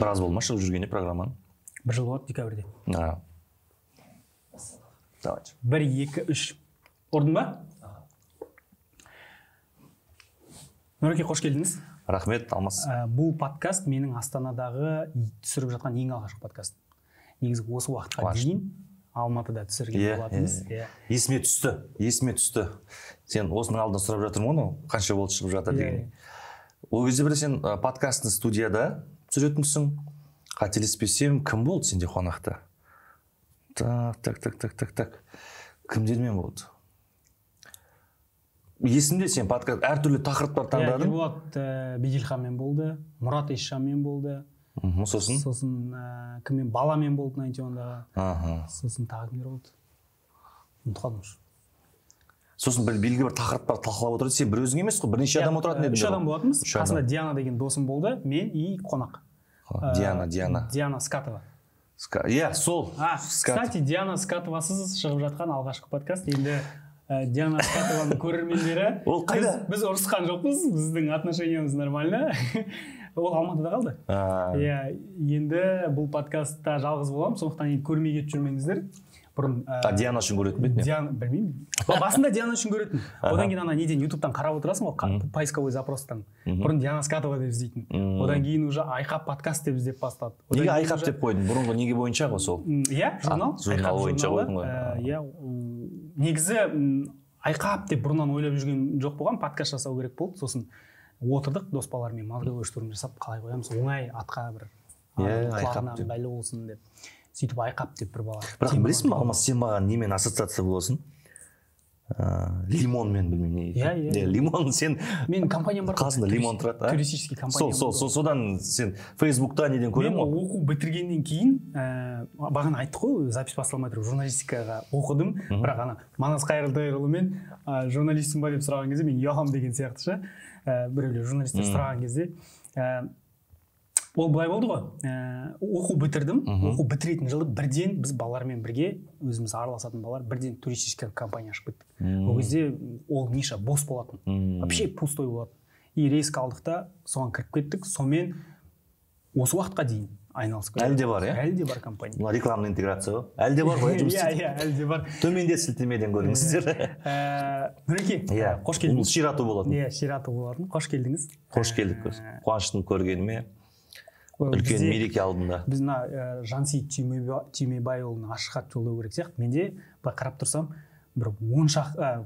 Біраз болма, шығып жүргенде программаны? Бір жыл болады, декабрьде. Да. Давайте. 1, 2, 3. Ордың ба? Нұреке, қош келдіңіз. Рахмет, Алмас. Бұл подкаст менің Астанадағы түсіріп жатқан ең алғашқы подкаст. Негізі осы уақытқа дейін Алматыда түсірген болатыныз. Есіме түсті, есіме түсті. Сен осының алдын сұрап жатырмын оны, қанша болды шығып жатыр деген. Ол кезде бір сен подкастың студияда түсіретінсің, қателеспесем, кім болды сенде қонақта? Так. Кімдермен болды? Есімде сен подкаст әртүрлі тақырыптар таңдадың? Ерболат Беделханмен болды, Мұрат Ишанмен болды. Сосын кіммен баламен болды 91-дағы. Сосын тағы кімдер болды? Ұмытқанмын. Сосын белгі бір тақырыптар талқылап отырды. Сен бір өзің емес қой, бірнеше адам отыратын еді. 3 адам болатынбыз. Қасында Диана деген досым болды, мен и қонақ. Диана. Диана Скатова. Иә, сол. Кстати, Диана Скатовасыз шығып жатқан алғашқы подкаст. Енді Диана Скатованы көрермендері. Ол қайда? Біз ұрысқан жоқпыз, біздің отношениямыз нормально. Ол Алматыда қалды. Иә, енді бұл подкастта жалғыз боламын, сондықтан енді көрмей кетіп жүрмеңіздер. А Диана үшін көретін бетіне? Диана, білмеймін. Басында Диана үшін көретін. Одан кейін ана неден ютубтан қарап отырасың, поисковый запростан. Бұрын Диана Скатова деп іздейтін. Одан кейін уже айқап подкаст деп іздеп бастады. Неге айқап деп қойдың? Бұрынғы неге бойынша ғой сол? Иә, журнал. Журнал бойынша қойдың ғой. Негізі айқап деп бұрыннан ойлап жүрген жоқ болған, подкаст жасау керек болды. Сосын отырдық дос балалармен мазгүл ойыштырым жасап қалай қоямыз оңай атқа бір құлағына бәлі болсын деп. Сөйтіп айқап деп бір бала. Бірақ білесің ба, Алмас, сен маған немен ассоциация болсын? Лимонмен, білмеймін. Иә. Лимон, сен... Менің компаниям бар. Қасында лимон тұрады, а? Туристический компаниям бар. Содан сен фейсбукта неден көрем ғой? Мен оқу бітіргеннен кейін, баған айттық қой, запись басталмай тұрып, журналистикаға оқыдым. Бірақ ана Манас Қайырдайұлымен журналистім ба деп сұраған кезде, мен ұялам деген сияқты ша. Ол былай болды ғой, оқу бітірдім, оқу бітіретін жылы бірден біз балармен бірге, өзіміз араласатын балар, бірден туристическая компания ашып кеттік. Ол кезде ол ниша бос болатын, вообще пустой болатын. И рейс алдықта соған кіріп кеттік, сонымен осы уақытқа дейін айналысып кеттік. Әлі де бар, иә? Әлі де бар компания. Мына рекламный интеграция ғой. Әлі де бар ғой, жұмыс істейді. Иә, әлі де бар. Төменде сілтемеден көріңіздер. Үлкен мереке алдында. Біз Жансейіт Түймебайұлының ашықат жолы өрек сияқты. Менде қарап тұрсам, бір 5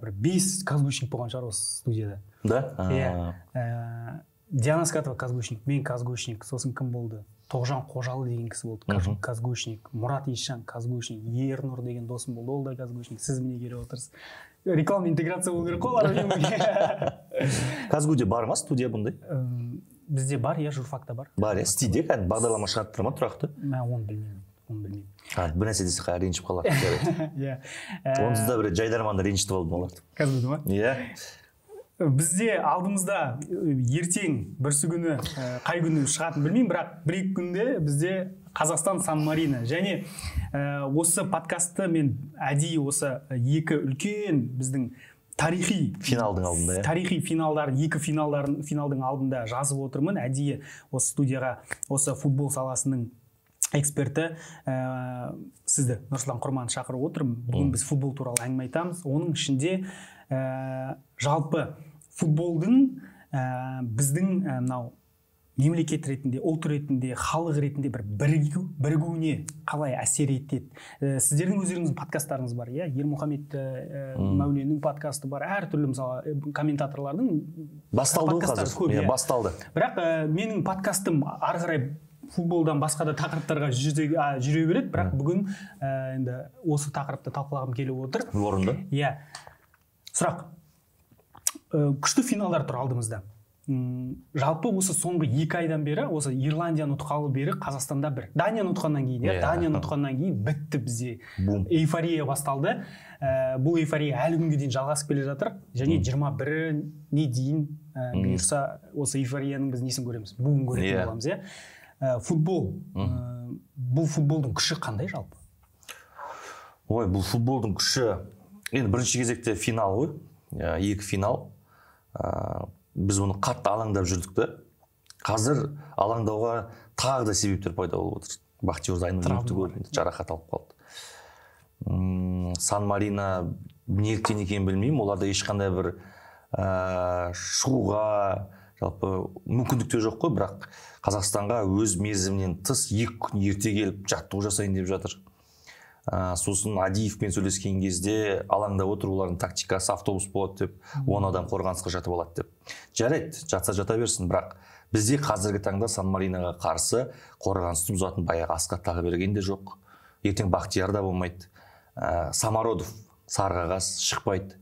казгушник болған шығар осы студияда. Да? Диана Скатова казгушник, мен казгушник, сосын кім болды? Тоғжан Қожалы деген кісі болды, казгушник. Мұрат Ишан казгушник, Ерналмур деген досым болды, ол да казгушник. Сіз міне келе отырсыз. Реклама интеграция болу керек қол арымен. Казгуде бар ма студия бұндай? Бізде бар, я журфакта бар. Бар, я стиде қайын, бағдарлама шығарып тұрма тұрақты? Оны білмеймін, оны білмеймін. Бір әседесі қай ренжіп қалар. Онсыз да бір жайдарманды ренжітіп алдым оларды. Қазбеді ма? Иә. Бізде алдымызда ертең бірсі күні, қай күні шығатын білмеймін, бірақ бір-екі күнде бізде Қазақстан Сан-Марино. Және осы подкасты мен әдейі осы екі үлкен біздің тарихи финалдарын, екі финалдың алдында жазып отырмын. Әдейі осы студияға, осы футбол саласының эксперті сізді Нұрсұлан Құрман шақырып отырмын. Бүгін біз футбол туралы әңгіме айтамыз. Оның ішінде жалпы футболдың біздің мемлекет ретінде, ұлт ретінде, халық ретінде бір бірігуіне қалай әсер етеді. Сіздердің өздеріңіздің подкасттарыңыз бар, иә? Ермұхамед Мәуленнің подкасты бар, әртүрлі мысалы комментаторлардың подкасттары көп, иә? Басталды. Бірақ менің подкастым ары қарай футболдан басқа да тақырыптарға жүре береді, бірақ бүгін осы тақырыпты талқылағым келіп отыр. Орынды. Иә. Сұрақ. Күшті финалдар тұр алдымызда. Жалпы осы соңғы 2 айдан бері, осы Ирландия ұтқалы бері Қазақстанда бір. Данияны ұтқаннан кейін бітті бізде. Эйфория басталды. Бұл эйфория әлі күнге дейін жалғасып келе жатыр. Және 21-не дейін бұйырса осы эйфорияның біз несін көреміз? Бүгін көретін боламыз, иә? Футбол. Бұл футболдың күші қандай жалпы? Ой, бұл футболдың күші... Енді бірінші кезекте финал ғой. Екі финал. Біз оны қатты алаңдап жүрдікті. қазір алаңдауға тағы да себептер пайда болып отыр. Бахтиор Зайнуллин жарақат алып қалды. Сан-Марино неліктен екенін білмеймін, оларда ешқандай бір шығуға жалпы мүмкіндікте жоқ қой, бірақ Қазақстанға өз мерзімінен тыс 2 күн ерте келіп жаттығу жасайын деп жатыр. Сосын Адиевпен сөйлескен кезде алаңда отырулардың тактикасы автобус болады деп, 10 адам қорғанысқа жатып алады деп. Жарайды, жатса жата берсін, бірақ бізде қазіргі таңда Сан-Мариноға қарсы қорғанысты бұзатын баяғы асқат тағы берген де жоқ. Ертең Бахтияр да болмайды. Самародов сарғағаз шықпайды.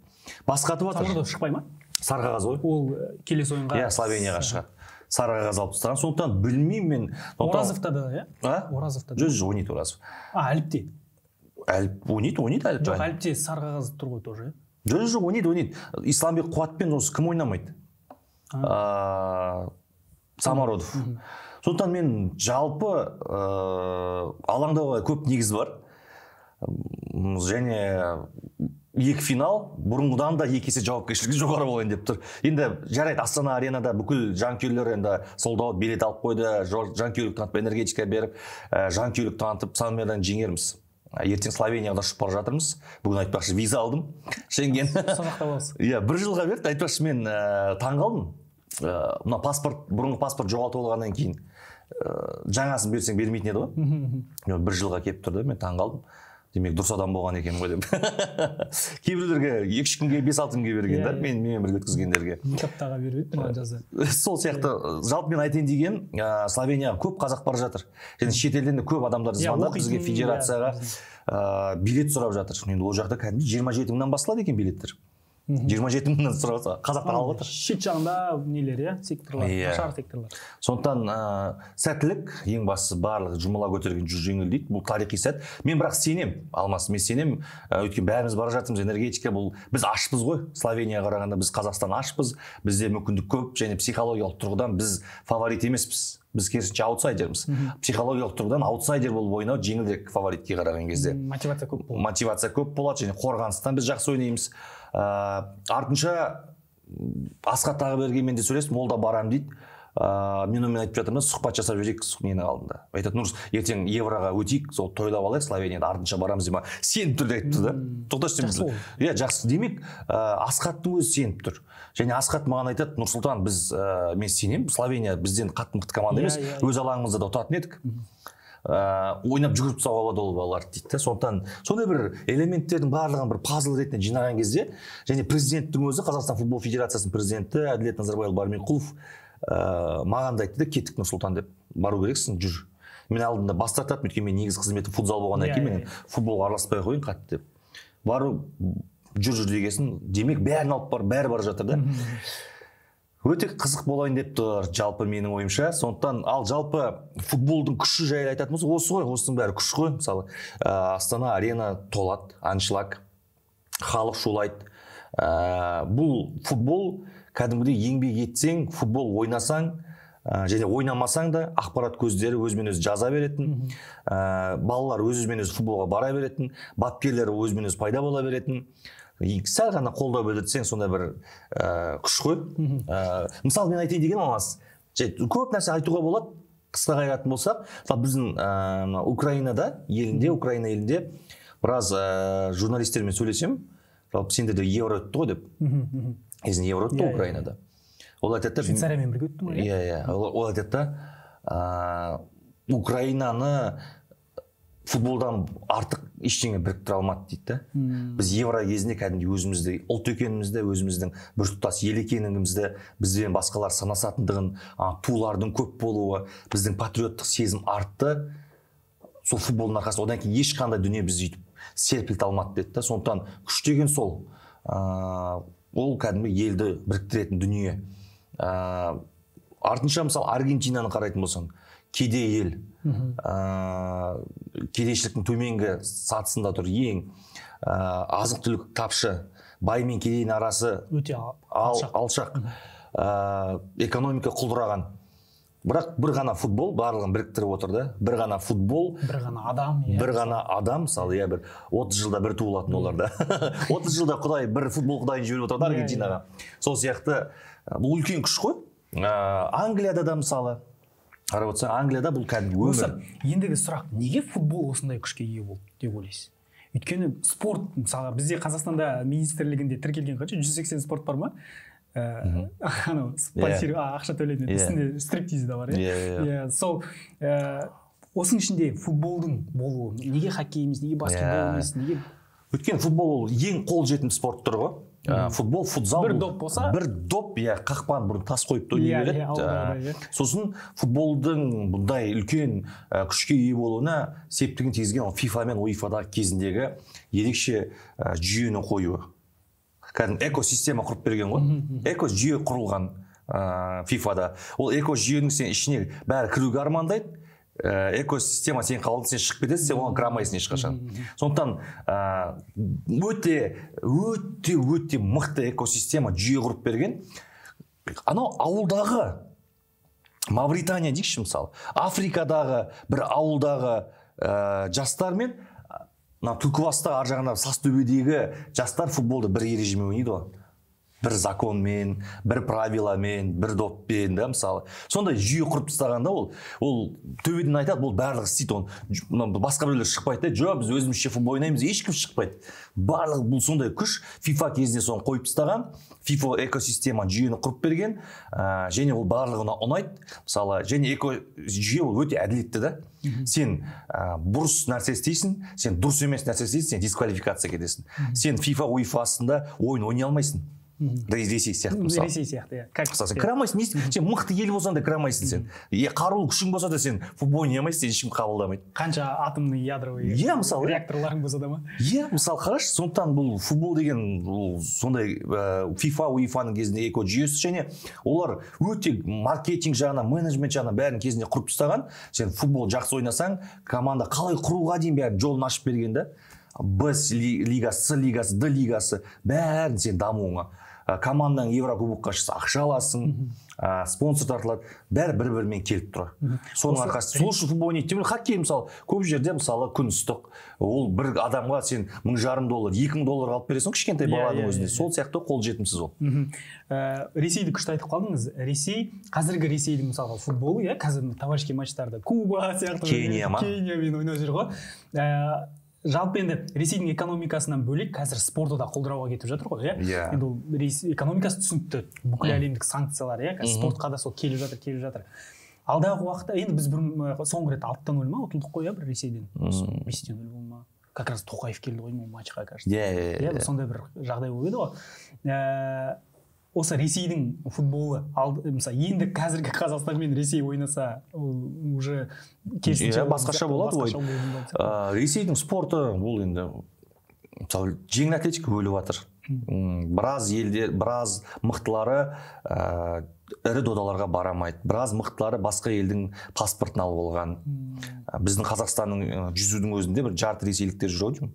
Басқатып атыр. Самародов шықпай ма? Сарғағаз ғой. Ол келесі ойынға. Иә, Словенияға шығады. Сарағаз алып тұстаған, сондықтан білмеймін мен. Оразовта да, Оразовта да. Жүз ойнайды Оразов. Әліпте. Ойнайды әліп жайын. Әліпте сарғағазды тұр ғой тоже. Жоқ, ойнайды. Исламбек Қуатпен осы кім ойнамайды? Самародов. Сондықтан мен жалпы алаңдауға көп негіз бар. Және екі финал бұрынғыдан да екі есе жауапкершілігі жоғары болайын деп тұр. Енді жарайды, Астана аренада бүкіл жанкүйерлер енді солдау билет алып қойды, жанкүйерлік танытып энергетика беріп, жанкүйерлік танытып Сан-Маринодан жеңерміз. Ертең Словенияға да шықпар жатырмыз. Бүгін айтпақшы виза алдым. Шенген. Бір жылға берді, айтпақшы мен таңғалдым. Мына паспорт, бұрынғы паспорт жоғалтылғаннан кейін жаңасын берсең бермейтін еді ғой. Бір жылға келіп тұрды, мен таңғалдым. Демек дұрыс адам болған екен ғой деп. Кейбіреулерге 2-3 күнге, 5-6 күнге бергендер, мен бірге өткізгендерге. Кітаптаға беріп, маған жаза. Сол сияқты, жалпы мен айтайын деген, Словенияға көп қазақ бар жатыр. Және шетелден де көп адамдар звондап бізге федерацияға билет сұрап жатыр. Енді ол жақта кәдімгі 27 мыңнан басталады екен билеттер. 27 мыңнан сұраса, қазақтар алып жатыр. Шет жағында нелер, секторлар, нашар секторлар. Сондықтан сәттілік, ең бастысы барлығы жұмыла көтерген жүз жеңілдейді. Бұл тарихи сәт. Мен бірақ сенем, Алмас, мен сенем. Өйткені бәріміз бара жатырмыз, энергетика бұл. Біз ашпыз ғой, Словенияға қарағанда біз Қазақстан ашпыз. Бізде мүмкіндік көп, және психологиялық тұрғыдан біз фаворит емеспіз. Біз керісінше аутсайдерміз. Психологиялық тұрғыдан аутсайдер болып ойнау жеңілдірек фаворитке қараған кезде. Мотивация көп болады. Мотивация көп болады, және қорғаныстан біз жақсы ойнаймыз. Артынша асқа тағы берген мен де сөйлестім, ол да барам дейді. Мен айтып жатырмын, сұхбат жасап жүрек нені алдында. Айтады, Нұрыс, ертең евроға өтейік, сол тойлап алайық, Словенияда артынша барамыз деп. Сеніп тұр деп тұр да. Тоқташ деміз. Иә, жақсы. Демек, Асқаттың өзі сеніп тұр. Және Асқат маған айтады, Нұрсұлтан, мен сенем, Словения бізден қатты-мықты команда емес, өз алаңымызда да ұтатын едік. Ойнап жүгіріп тұсауға болады ол балалар дейді. Сондай бір элементтердің барлығын бір пазл ретінде жинаған кезде, және президенттің өзі, Қазақстан футбол федерациясының президенті Адилет Назарбайлы маған да айтты, кеттік Нұрсұлтан деп, бару керексің, жүр. Мен алдында бас тартатып, өйткені мен негізгі қызметім футзал болғаннан кейін, мен футболға араласпай қойын қатты деп. Бару жүр дегесін, демек бәрін алып бар, бәрі бар жатыр да. Өте қызық болайын деп тұр, жалпы менің ойымша. Сондықтан, ал жалпы футболдың күші жайлы айтатын болса, осы ғой, осының бәрі күш қой. Мысалы, Астана арена толады, аншлаг, халық шулайды. Бұл футбол кәдімгідей еңбек етсең, футбол ойнасаң, және ойнамасаң да ақпарат көздері өзімен-өзі жаза беретін, балалар өзімен-өзі футболға бара беретін, бапкерлері өзімен-өзі пайда бола беретін. Сәл ғана қолдау білдірсең, сонда бір күш қой. Мысалы, мен айтайын деген Алмас, көп нәрсе айтуға болады, қысқа қайратын болсақ, біздің Украина елінде біраз журналистермен сөйлесем, сендерде евро өтті ғой деп. Езін евро өтті Украинада. Швейцариямен бірге өтті ма? Ол айтатта, Украинаны футболдан артық ештеңе біріктіре алмады дейді. Біз евро кезінде кәдімгі өзімізді, ұлт екенімізді, өзіміздің біртұтас ел екенімізді, бізден басқалар санасатындығын, тулардың көп болуы, біздің патриоттық сезім артты. Сол футболдың арқасы, одан кейін ешқандай дүние біз үйтіп серпілте алмады дейді. Сондықтан күш деген сол. Ол кәдімгі елді біріктіретін дүние. Артынша, мысалы, Аргентинаны қарайтын болсаң, кедей ел, кедейшіліктің төменгі сатысында тұр, ең азық-түлік тапшы, бай мен кедейдің арасы алшақ, экономика құлдыраған. Бірақ бір ғана футбол барлығын біріктіріп отырды. Бір ғана футбол, бір ғана адам, мысалы, 30 жылда бір туылатын оларда. 30 жылда құдай, бір футбол құдайын жіберіп отырды Аргентинаға. Сол сияқты бұл үлкен күш қой. Англияда да мысалы, қарап отырсаң, Англияда бұл кәдімгі өмір. Ендігі сұрақ, неге футбол осындай күшке ие болды деп ойлайсыз? Өйткені спорт, мысалы, бізде Қазақстанда министрлігінде тіркелген қанша 180 спорт бар ма? Анау спонсор ақша төлейтін, үстінде стриптиз де бар, иә. Сол осының ішінде футболдың болуы, неге хоккей емес, неге баскетбол емес, неге? Өйткені футбол ол ең қол жетімді спорт түрі ғой. Футбол, футзал. Бір доп болса? Бір доп, иә, қақпан бұрын тас қойып тойды. Сосын футболдың бұндай үлкен күшке ие болуына септігін тигізген FIFA мен UEFA-дағы кезіндегі ерекше жүйені қоюы. Кәдімгі экосистема құрып берген ғой. Экожүйе құрылған FIFA-да. Ол экожүйенің сен ішіне бәрі кіруге армандайды. Экосистема сен қалдың, сен шығып кетесің, сен оған қарамайсың ешқашан. Сондықтан өте мықты экосистема жүйе құрып берген. Анау ауылдағы Мавритания дейікші мысалы, Африкадағы бір ауылдағы жастар мен Түлкібаста ар жағында Састөбедегі жастар футболды бір ережемен ойнайды ғой. Бір законмен, бір правиламен, бір доппен, да, мысалы. Сонда жүйе құрып тастағанда ол төбеден айтады, бұл барлығы істейді, басқа біреулер шықпайды, жоқ, біз өзімізше футбол ойнаймыз, ешкім шықпайды. Барлығы бұл сондай күш, FIFA кезінде соны қойып тастаған, FIFA экосистема жүйені құрып берген, және ол барлығына ұнайды. Мысалы, және жүйе ол өте әділетті, да? Сен бұрыс нәрсе істейсің, сен дұрыс емес нәрсе істейсің, сен дисквалификация кетесің. Сен FIFA UEFA-сында ойын ойнай алмайсың. Ресей сияқты, мысалы. Ресей сияқты, иә. Кірамайсың, не істейсің? Сен мықты ел болсаң да кірамайсың сен. Қарулы күшің болса да сен футбол ойнамайсың, сен ешкім қабылдамайды. Қанша атомның ядровый реакторларың болса да ма? Иә, мысалы, қарашы, сондықтан бұл футбол деген сондай FIFA, UEFA-ның кезінде экожүйесі, және олар өте маркетинг жағына, менеджмент жағына бәрін кезінде құрып тастаған. Сен футбол жақсы ойнасаң, команда қалай құруға дейін бәрін жолын ашып берген де. Б лигасы, С лигасы, Д лигасы, бәрін сен дамуыңа. Командаң Еврокубокқа шықса ақша аласың, спонсор тартылады, бәрі бір-бірімен келіп тұрады. Соның арқасы, сол үшін футбол ойнайды. Хоккей мысалы, көп жерде мысалы күн ыстық, ол бір адамға сен $1,500, $2,000 алып бересің, кішкентай баланың өзінде. Сол сияқты қол жетімсіз ол. Ресейді күшті айтып қалдыңыз. Ресей, қазіргі Ресейдің мысалы футболы, қазір товарищи матчтарда Куба сияқты, Кениямен ойнап жүр ғой. Жалпы енді Ресейдің экономикасынан бөлек қазір спорты да қолдырауға кетіп жатыр ғой, иә? Енді ол экономикасы түсінікті, бүкіл әлемдік санкциялар, иә? Спортқа да сол келіп жатыр, келіп жатыр. Алдағы уақытта, енді біз соңғы рет 6-0 ма ұтылдық қой, бір Ресейден? Ресейден 0 болма. Как раз Тоқаев келді ғой, матчқа қарсы. Иә, сондай бір жағдай болып еді ғой. Осы Ресейдің футболы, енді қазіргі Қазақстан мен Ресей ойнаса, уже керісінше басқаша болады ғой. Ресейдің спорты бұл енді жеңіл атлетика бөліп жатыр. Біраз елде, біраз мықтылары ірі додаларға барамайды. Біраз мықтылары басқа елдің паспортын алып алған. Біздің Қазақстанның жүзудің өзінде бір жарты ресейліктер жүр ғой.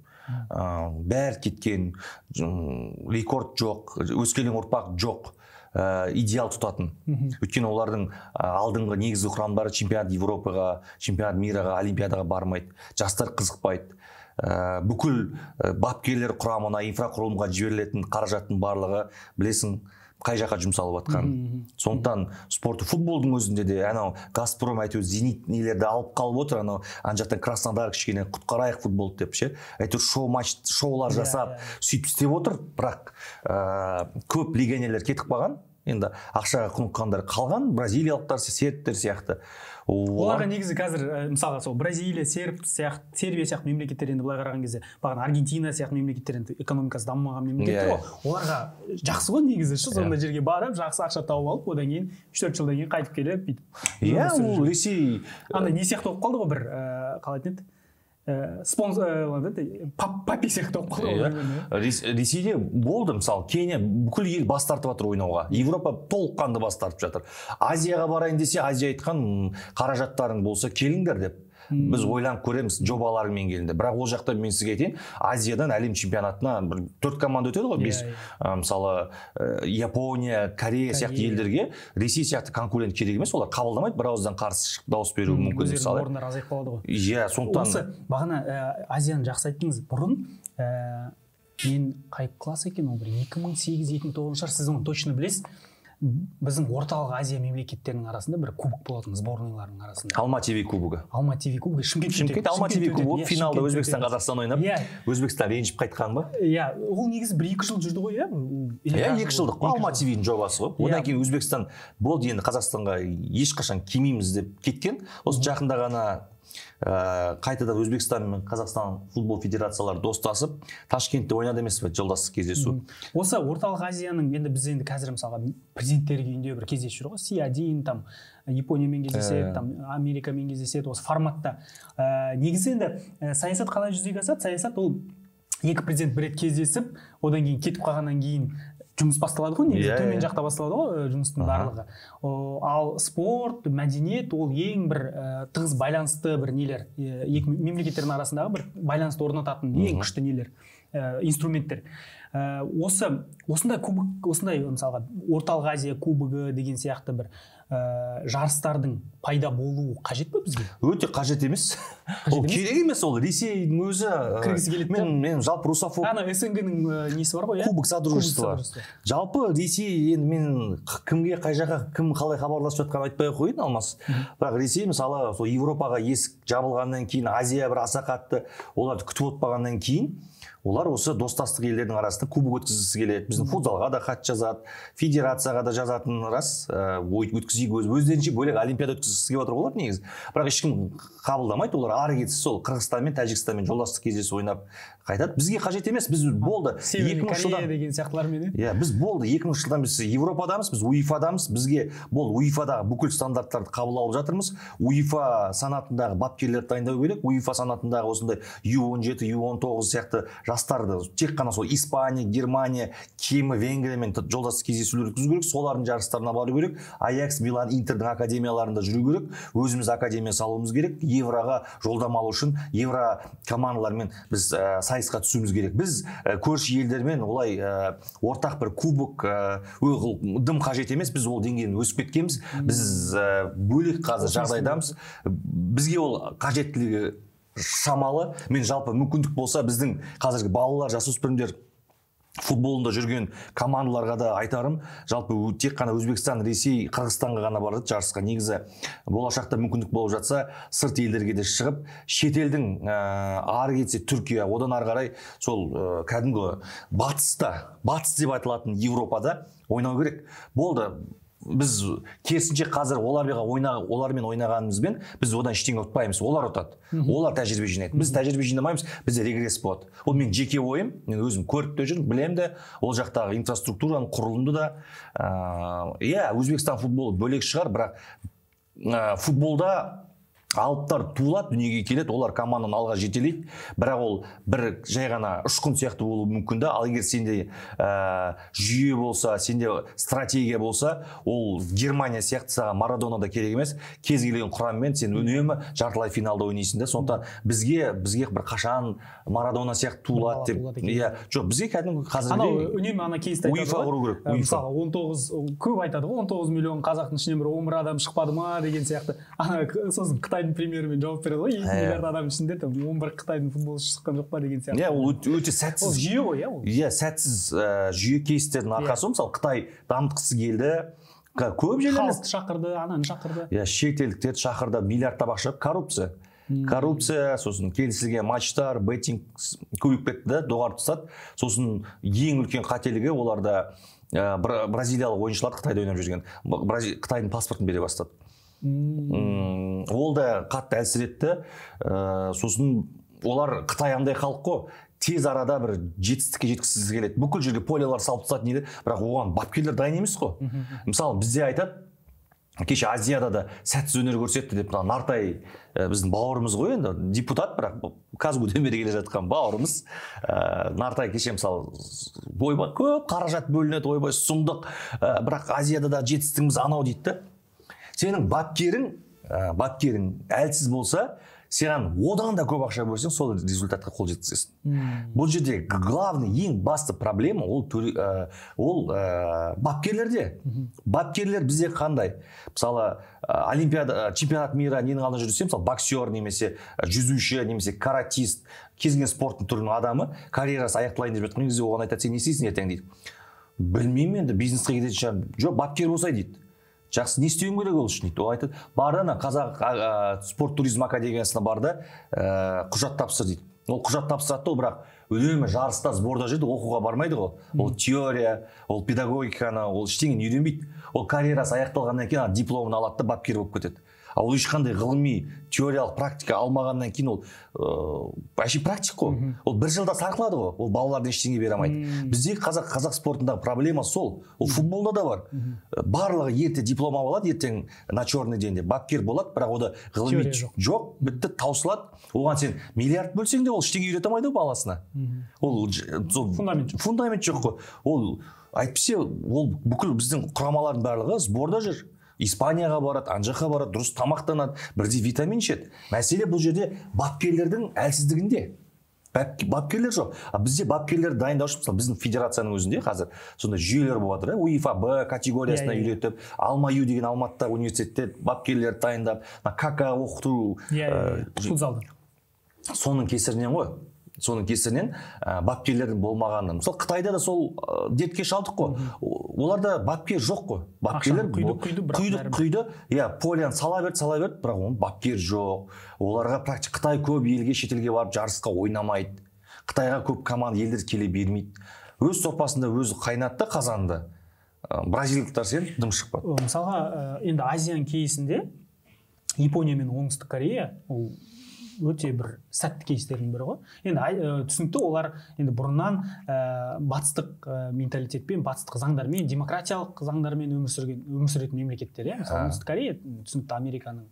Бәр кеткен, рекорд жоқ, өскелең ұрпақ жоқ, идеал тұтатын. Өйткені олардың алдыңғы негізгі құрамдары чемпионат Европаға, чемпионат мираға, олимпиадаға бармайды, жастар қызықпайды. Бүкіл бапкерлер құрамына, инфрақұрылымға жіберілетін қаражаттың барлығы, білесің, қай жаққа жұмсалып атқан. Сондықтан спорты, футболдың өзінде де, анау Газпром әйтеуір Зенит нелерді алып қалып отыр, анау жақтан Краснодар кішкене құтқарайық футболды деп ше, әйтеуір шоулар жасап, сөйтіп істеп отыр, бірақ көп легионерлер кетіп қалған, енді ақшаға құныққандар қалған, бразилиялықтар, сербтер сияқты. Оларға негізі қазір, мысалы, сол Бразилия, Сербия сияқты мемлекеттер, енді былай қараған кезде, баған Аргентина сияқты мемлекеттер, енді экономикасы дамымаған мемлекеттер, оларға жақсы ғой негізі, шыз онда жерге барып, жақсы ақша тауып алып, одан кейін 3-4 жылдан кейін қайтып келіп, бүйтіп. Иә, ол Ресей... Анда не сияқты болып қалды ғой бір, қалай еді? Папи сияқты болып қалды. Ресейде болды, мысалы, Кения бүкіл ел бас тартып жатыр ойнауға. Европа толыққанды бас тартып жатыр. Азияға барайын десе, Азия айтқан қаражаттарың болса келіңдер деп. Біз ойланып көреміз, жобаларымен келінді. Бірақ ол жақта мен сізге айтайын, Азиядан әлем чемпионатына 4 команда өтеді ғой, 5. Мысалы, Япония, Корея сияқты елдерге Ресей сияқты конкурент керек емес, олар қабылдамайды, бір ауыздан қарсы шықып дауыс беруі мүмкін. Өздерінің орындар азайып қалады ғой. Иә, сондықтан. Осы, бағана Азияны жақсы айттыңыз, бұрын мен қайып класс екен, ол бір 2008-2009 жылдар, сіз оны точно білесіз. біздің орталық Азия мемлекеттерінің арасында бір кубок болатын, сборныйлардың арасында. Алма ТВ кубогы. Шымкент Алма ТВ кубогы финалда Өзбекстан Қазақстан ойнап, Өзбекстан ренжіп қайтқан ба? Иә, ол негіз 1-2 жыл жүрді ғой, иә? Иә, 2 жылдық Алма ТВ-нің жобасы ғой. Одан кейін Өзбекстан болды енді Қазақстанға ешқашан келмейміз деп кеткен. Осы жақында ғана қайтадан Өзбекстан мен Қазақстан футбол федерациялары достасып, Ташкентте ойнады емес пе жолдастық кездесу. Осы орталық Азияның енді біз енді қазір мысалға президенттер үйінде бір кездесу жүрді ғой. Си-1 там Япониямен кездеседі, там Америкамен кездеседі, осы форматта. Негізі енді саясат қалай жүзеге асады? Саясат ол екі президент бір рет кездесіп, одан кейін кетіп қалғаннан кейін жұмыс басталады ғой, негізі төмен жақта басталады ғой жұмыстың барлығы. Ал спорт, мәдениет ол ең бір тығыз байланысты бір нелер, екі мемлекеттердің арасындағы бір байланысты орнататын ең күшті нелер, инструменттер. Осындай кубок, осындай мысалға орталық Азия кубогы деген сияқты бір жарыстардың пайда болуы қажет пе бізге? Өте қажет емес. Ол керек емес, ол Ресейдің өзі кіргісі келеді. Мен жалпы русофоб. Ана СНГ-нің несі бар ғой, кубок содружестволар. Жалпы Ресей енді мен кімге қай жаққа кім қалай хабарласып жатқанын айтпай қойын алмас. Бірақ Ресей мысалы сол Европаға есік жабылғаннан кейін, Азия бір аса қатты оларды күтіп отпағаннан кейін, олар осы достастық елдердің арасында кубок өткізгісі келеді. Біздің футзалға да хат жазады, федерацияға да жазатын рас, өткізейік өздерінше бөлек олимпиада өткізгісі келіп отыр олар негізі. Бірақ ешкім қабылдамайды, олар ары кетсе сол Қырғызстанмен, Тәжікстанмен жолдастық кездесу ойнап қайтады. Бізге қажет емес, біз болды 2000 жылдан деген сияқтылармен. Иә, біз болды 2000 жылдан біз Европадамыз, біз УЕФА-дамыз. Бізге болды УЕФА-дағы бүкіл стандарттарды қабыл алып жатырмыз. УЕФА санатындағы бапкерлерді дайындау керек. УЕФА санатындағы осындай U17, U19 сияқты жастарды тек қана сол Испания, Германия, кемі Венгриямен жолдастық кездесулер өткізу керек, солардың жарыстарына бару керек, Аякс, Милан, Интердің академияларында жүру керек, өзіміз академия салуымыз керек, Евраға жолдама алу үшін Евро командалармен біз сайысқа түсуіміз керек. Біз көрші елдермен олай ортақ бір кубок дым қажет емес, біз ол деңгейден өсіп кеткенбіз, біз бөлек қазір жағдайдамыз, бізге ол қажеттілігі шамалы. Мен жалпы мүмкіндік болса біздің қазіргі балалар, жасөспірімдер футболында жүрген командаларға да айтарым, жалпы тек қана Өзбекстан, Ресей, Қырғызстанға ғана барды жарысқа. Негізі болашақта мүмкіндік болып жатса сырт елдерге де шығып, шетелдің ары кетсе Түркия, одан ары қарай сол кәдімгі батыста, батыс деп айтылатын Европада ойнау керек. Болды. Біз керісінше қазір олармен ойнағанымызбен біз одан ештеңе ұтпаймыз. Олар ұтады. Олар тәжірибе жинайды. Біз тәжірибе жинамаймыз, бізде регресс болады. Ол мен жеке ойым, мен өзім көріп те жүрмін, білем де, ол жақтағы инфраструктураның құрылымды да. Иә, Өзбекстан футболы бөлек шығар, бірақ футболда алыптар туылады, дүниеге келеді, олар команданы алға жетелейді, бірақ ол бір жай ғана ұшқын сияқты болуы мүмкін де. Ал егер сенде жүйе болса, сенде стратегия болса, ол Германия сияқты саған Марадонна да керек емес, кез келген құраммен сен үнемі жартылай финалда ойнайсың да. Сондықтан бізге бір қашан Марадонна сияқты туылады деп, иә, жоқ, бізге кәдімгі қазірде үнемі ана кейсті айтады ғой, мысалы 19 көп айтады ғой, 19 миллион қазақтың ішінен бір 10 адам шықпады ма деген сияқты. Ана сосын Қытайдың премьерімен жауап береді ғой, 2 миллиард адам ішінде 11 Қытайдың футболшысы шыққан жоқ па деген сияқты. Иә, ол өте сәтсіз жүйе ғой, иә ол. Иә, сәтсіз жүйе кейстерінің арқасы. Мысалы Қытай дамытқысы келді, көп жерлерде халықты шақырды, ананы шақырды. Иә, шетелдіктерді шақырды, миллиардтап ақша, коррупция. Коррупция, сосын келісілген матчтар, беттинг көбейіп кетті, доғарып тастады. Сосын ең үлкен қателігі оларда бразилиялық ойыншылар Қытайда ойнап жүрген. Қытайдың паспортын бере бастады. Ол да қатты әсер етті. Сосын олар Қытай андай халық қой, тез арада бір жетістікке жеткісіз келеді. Бүкіл жерге полялар салып тастады дейді, бірақ оған бапкерлер дайын емес қой. Мысалы бізде айтады, кеше Азияда да сәтсіз өнер көрсетті деп, Нартай біздің бауырымыз ғой, енді депутат, бірақ қазгүден бері келе жатқан бауырымыз Нартай кеше мысалы ойбай көп қаражат бөлінеді, ойбай сұмдық, бірақ Азияда да жетістігіміз анау дейді. Сенің бапкерің әлсіз болса, сен одан да көп ақша бөлсең, сол результатқа қол жеткізесің. Бұл жерде главный, ең басты проблема ол бапкерлерде. Бапкерлер бізде қандай? Мысалы, олимпиада, чемпионат мира ненің алдында жүрсе, мысалы, боксер немесе жүзуші немесе каратист, кез келген спорттың түрінің адамы карьерасы аяқталайын деп жатқан кезде оған айтады, сен не істейсің ертең дейді. білмеймін енді бизнеске кететін шығар. Жоқ, бапкер болсай дейді. Жақсы, не істеуім керек ол үшін дейді. Ол айтады, барды ана қазақ спорт туризм академиясына барды, құжат тапсыр дейді. Ол құжат тапсырады, бірақ үнемі жарыста, сборда жүреді, оқуға бармайды ғой. Ол теория, ол педагогиканы, ол ештеңені үйренбейді. Ол карьерасы аяқталғаннан кейін дипломын алады, бапкер болып кетеді. Ал ол ешқандай ғылыми, теориялық практика алмағаннан кейін ол әшейін практик қой. Ол бір жылда сарқылады ғой, ол балаларды ештеңе бере алмайды. Біздегі қазақ спортындағы проблема сол. Ол футболда да бар. Барлығы ерте диплом алады, ертең на черный день бапкер болады, бірақ ода ғылыми жоқ, бітті таусылады. Оған сен миллиард бөлсең де ол ештеңе үйрете алмайды баласына. Ол фундамент жоқ қой. Ол айтпесе, ол бүкіл біздің құрамалардың барлығы сборда жүр. Испанияға барады, Анжаға барады, дұрыс тамақтанады, бірде витамин ішеді. Мәселе бұл жерде бапкерлердің әлсіздігінде. Бапкерлер жоқ. Бізде бапкерлер дайындаушы, мысалы, біздің федерацияның өзінде қазір сондай жүйелер болады. UEFA B категориясына үйретіп, Алмаю деген Алматыдағы университетте бапкерлерді дайындап, Кака оқыту. Соның кесірінен ғой. Соның кесірінен бапкерлердің болмағаны. Мысалы, Қытайда да сол дертке шалдық қой. Оларда бапкер жоқ қой. Бапкерлер құйды, полиян сала берді, бірақ оның бапкер жоқ. Оларға практик Қытай көп елге, шетелге барып жарысқа ойнамайды. Қытайға көп команда елдер келе бермейді. Өз сорпасында өзі қайнатты, қазанды. Бразилиялықтар сен дым шықпады. Мысалға, енді Азияның кейсінде Япония мен Оңтүстік Корея өте бір сәтті кейстердің бірі ғой. Енді түсінікті, олар бұрыннан батыстық менталитетпен, батыстық заңдармен, демократиялық заңдармен өмір сүретін мемлекеттер. Мысалы, Оңтүстік Корея, түсінікті, Американың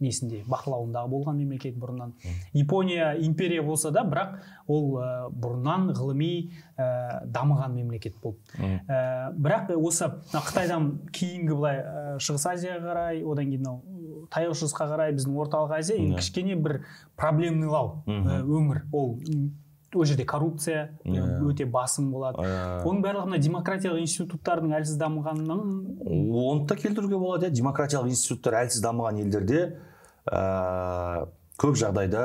несінде бақылауындағы болған мемлекет бұрыннан. Япония империя болса да, бірақ ол бұрыннан ғылыми дамыған мемлекет болды. Бірақ осы Қытайдан кейінгі былай Шығыс Азияға қарай, одан кейін Таяу Шығысқа қарай, біздің орталық Азия енді кішкене бір проблемнылау өмір. Ол жерде коррупция өте басым болады. Оның барлығына демократиялық институттардың әлсіз дамығанның... Оны да келтіруге болады. Демократиялық институттар әлсіз дамыған елдерде көп жағдайда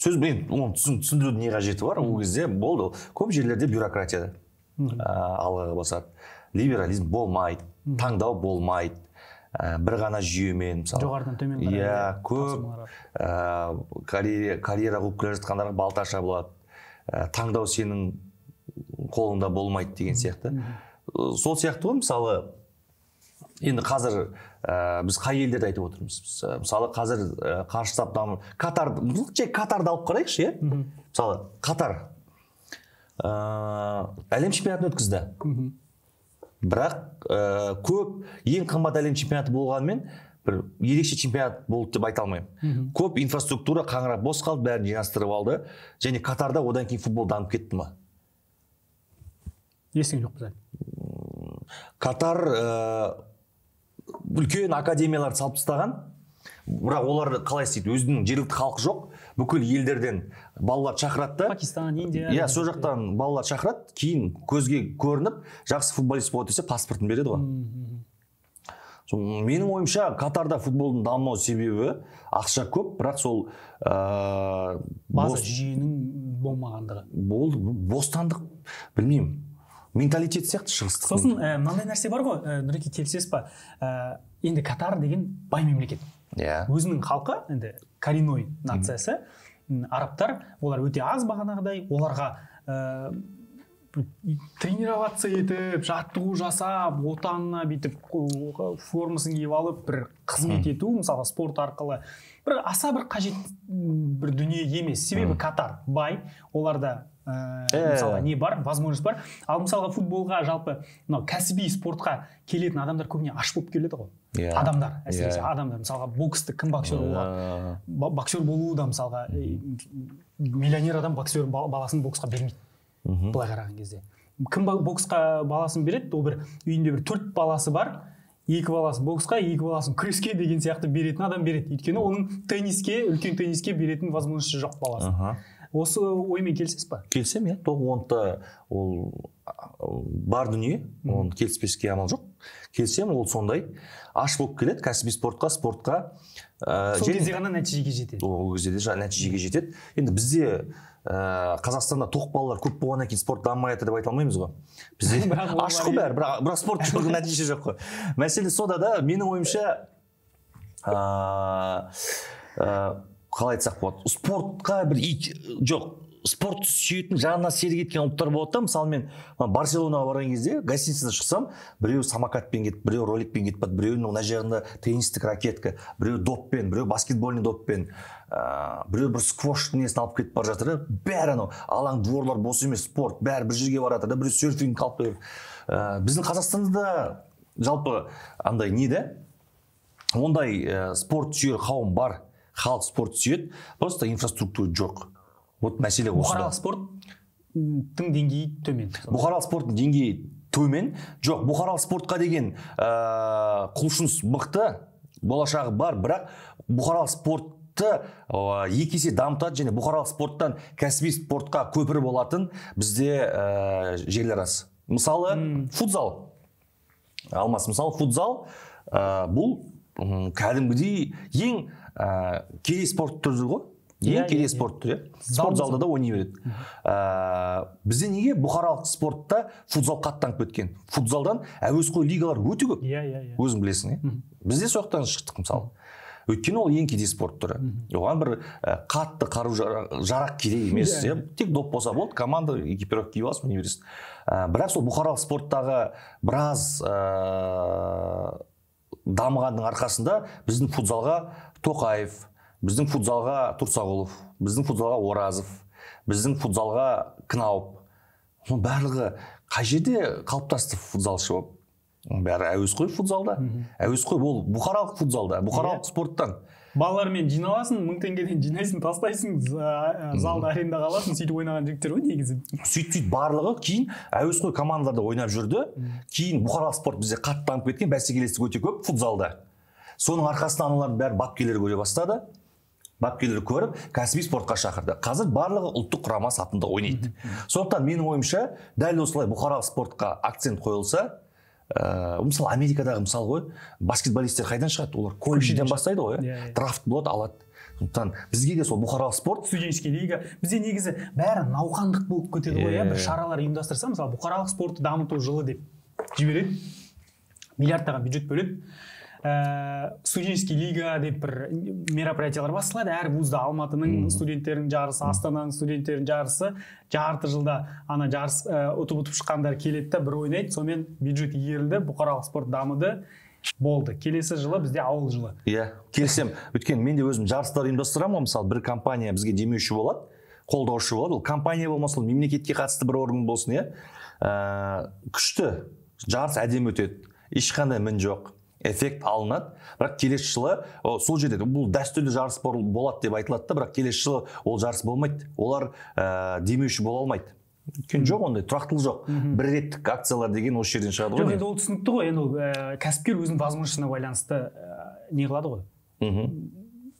сөз бен түсіндірудің не қажеті бар. Ол кезде болды. Көп жерлерде бюрократия алға басады. Либерализм болмайды, таңдау болмайды. Бір ғана жүйемен, мысалы. Жоғардан төмен қарай. Иә, көп карьера қуып келе жатқандарға балташа болады. Таңдау сенің қолында болмайды деген сияқты. Сол сияқты ғой, мысалы, енді қазір біз қай елдерді айтып отырмыз? Мысалы, қазір қарыштап дамы. Катарды алып қарайықшы, е? Мысалы, Катар әлем чемпионатын өткізді. Бірақ көп ең қымбат әлем чемпионаты болғанымен бір ерекше чемпионат болды деп айта алмаймын. Көп инфраструктура қаңырап бос қалды, бәрін жинастырып алды. Және Катарда одан кейін футбол дамып кетті ма? Есің жоқ бізде. Катар үлкен академияларды салып тастаған, бірақ олар қалай істейді, өзінің жергілікті халқы жоқ. Бүкіл елдерден балалар шақыратты. Пакистан, Индия. Иә, сол жақтан балалар шақырат, кейін көзге көрініп, жақсы футболист болады десе, паспортын береді ғой. Менің ойымша, Катарда футболдың дамымау себебі ақша көп, бірақ сол... База жүйенің болмағандығы. Болды, бостандық, білмеймін. Менталитет сияқты шығыстық. Сосын, мынандай нәрсе бар ғой, Нұреке, келісесіз ба? Енді Катар деген бай мемлекет. Өзінің халқы, енді коренной нациясы, арабтар, олар өте аз бағанағыдай, оларға тренироваться етіп, жаттығу жасап, отанына бетіп, формасын киіп алып, бір қызмет ету, мысалы спорт арқылы, бір аса бір қажет бір дүние емес. Себебі Катар бай, оларда мысалы не бар, возможность бар. Ал мысалға футболға, жалпы кәсіби спортқа келетін адамдар көбіне аш болып келеді ғой. Адамдар, әсіресе адамдар, мысалға боксты кім боксер болған? Боксер болуы да мысалға миллионер адам боксер баласын боксқа бермейді, былай қараған кезде. Кім боксқа баласын береді, ол бір үйінде бір 4 баласы бар, 2 баласы боксқа, 2 баласын күреске деген сияқты беретін адам береді. Өйткені оның тенниске, үлкен тенниске беретін возможности жоқ баласы. Осы оймен келісесіз ба? Келісем, иә. Онда ол бар дүние, оны келіспеске амал жоқ. Келісем, ол сондай. Аш болып келеді, кәсіби спортқа. Сол кезде ғана нәтижеге жетеді. Ол кезде нәтижеге жетеді. Енді бізде Қазақстанда тоқ балалар көп болғаннан кейін спорт дамымайды деп айта алмаймыз ғой. Бізде ашық бәрі, бірақ спорт жолғы нәтиже жоқ қой. Мәселе сода да, менің ойымша, қалай айтсақ болады, спортқа бір жоқ, спорт сүйетін жанына серік еткен ұлттар болады да. Мысалы мен Барселонаға барған кезде гостиницадан шықсам, біреу самокатпен кетіп, біреу роликпен кетіп, біреудің мына жерінде теннистік ракетка, біреу доппен, біреу баскетбольный доппен, біреу бір сквоштың несін алып кетіп бара жатыр. Бәрі анау алаң дворлар бос емес, спорт бәрі бір жерге барады да, біреу серфинг қалып. Біздің Қазақстанда жалпы андай не де ондай спорт сүйер қауым бар, халық спорт сүйеді, просто инфраструктура жоқ. Вот мәселе осында. Бұқаралық спорттың деңгейі төмен. Бұқаралық спорттың деңгейі төмен. Жоқ, бұқаралық спортқа деген құлшыныс мықты, болашағы бар, бірақ бұқаралық спортты екі есе дамытады және бұқаралық спорттан кәсіби спортқа көпір болатын бізде жерлер аз. Мысалы, футзал. Алмас, мысалы, футзал бұл кәдімгідей ең кедей спорт түрі ғой. Ең келе спорт түрі, спорт залда да ойнай береді. Бізде неге бұқаралық спортта футзал қаттанып кеткен? Футзалдан әуесқой лигалар өте көп, өзің білесің. Бізде соқтан шықтық мысалы. Өйткені ол ең кедей спорт түрі. Оған бір қатты қару жарақ кедей емес. Тек доп болса болды, команда экипировка киіп аласың, ойнай бересің. Бірақ сол бұқаралық спорттағы біраз дамығандың арқасында біздің футзалға Тоқаев, біздің футзалға Тұрсағұлов, біздің футзалға Оразов, біздің футзалға Кнауп. Оның барлығы қай жерде қалыптасты футзалшы болып? Бәрі әуесқой футзалда. Әуесқой бол бұқаралық футзалда, бұқаралық спорттан. Балалармен жиналасың, мың теңгеден жинайсың, тастайсың, залда арендаға аласың, сөйтіп ойнаған жігіттер ғой негізі. Сөйтіп барлығы кейін әуесқой командаларда ойнап жүрді. Кейін бұқаралық спорт бізде қаттанып кеткен, бәсекелестік өте көп футзалда. Соның арқасында аналар бәрі бапкерлер көре бастады. Бапкерлер көріп, кәсіби спортқа шақырды. Қазір барлығы ұлттық құрама сатында ойнайды. Сондықтан менің ойымша, дәл осылай бұқаралық спортқа акцент қойылса, мысалы Америкадағы мысалы ғой, баскетболистер қайдан шығады? Олар колледжден бастайды ғой, драфт болады, алады. Сондықтан бізге де сол бұқаралық спорт, студенческий лига, бізде негізі бәрі науқандық болып кетеді ғой, бір шаралар ұйымдастырса, мысалы бұқаралық спортты дамыту жылы деп жібереді, миллиардтаған бюджет бөледі. Студенческий лига деп бір мероприятиялар басылады. Әр вузда Алматының студенттерінің жарысы, Астананың студенттерінің жарысы, жарты жылда ана жарыс ұтып-ұтып шыққандар келетті, бір ойнайды, сонымен бюджет игерілді, бұқаралық спорт дамыды, болды. Келесі жылы бізде ауыл жылы. Иә, келсем, өткен мен де өзім жарыстар ұйымдастырамын, мысалы, бір компания бізге демеуші болады, қолдаушы болады. Ол компания болмаса, мемлекетке қатысты бір орган болсын, иә, күшті жарыс әдемі өтеді, ешқандай мін жоқ. Эффект алынады, бірақ келесі жылы сол жерде бұл дәстүрлі жарыс болады деп айтылады, бірақ келесі жылы ол жарыс болмайды, олар демеуші бола алмайды. Өйткені жоқ, ондай тұрақтылы жоқ. Бір реттік акциялар деген осы жерден шығады ғой. Жоқ, енді ол түсінікті ғой, енді ол кәсіпкер өзінің возможностьына байланысты не қылады ғой,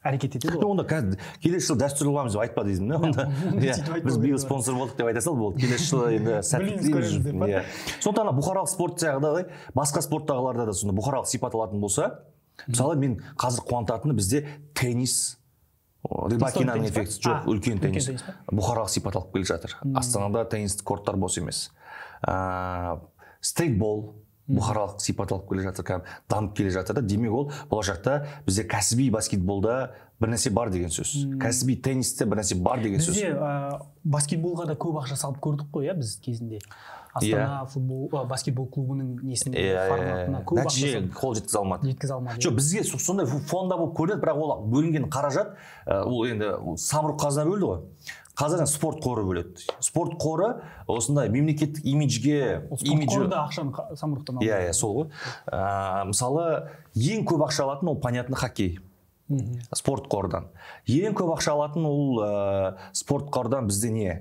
әрекет етеді ғой. Онда келесі жылы дәстүрлі боламыз деп айтпа дейсің, біз биыл спонсор болдық деп айта сал болды. Келесі жылы енді сәттілік. Сондықтан бұқаралық спорт жағдайы басқа спорттағыларда да сонда бұқаралық сипат алатын болса, мысалы мен қазір қуантатыны бізде теннис, Рыбакинаның эффекті жоқ, үлкен теннис бұқаралық сипат алып келе жатыр. Астанада теннистік корттар бос емес. Стейтбол бұқаралық сипат алып келе жатыр, дамып келе жатыр. Демек ол болашақта бізде кәсіби баскетболда бір нәрсе бар деген сөз. Кәсіби теннисте бір нәрсе бар деген сөз. Бізде баскетболға да көп ақша салып көрдік қой, біз кезінде. Астана баскетбол клубының несінде форматына көп ақша салып. Нәтиже қол жеткіз алмады. Жоқ, бізге сондай фонда болып көрінеді, бірақ ол бөлінген қаражат, ол енді самұрық қазына бөлді ғой. Қазірден спорт қоры бөледі. Спорт қоры осындай мемлекеттік имиджге... Спорт қоры да ақшаны самұрықтан алды. Иә, сол ғой. Мысалы, ең көп ақша алатын ол, понятно, хоккей. Спорт қордан. Ең көп ақша алатын ол спорт қордан бізде не?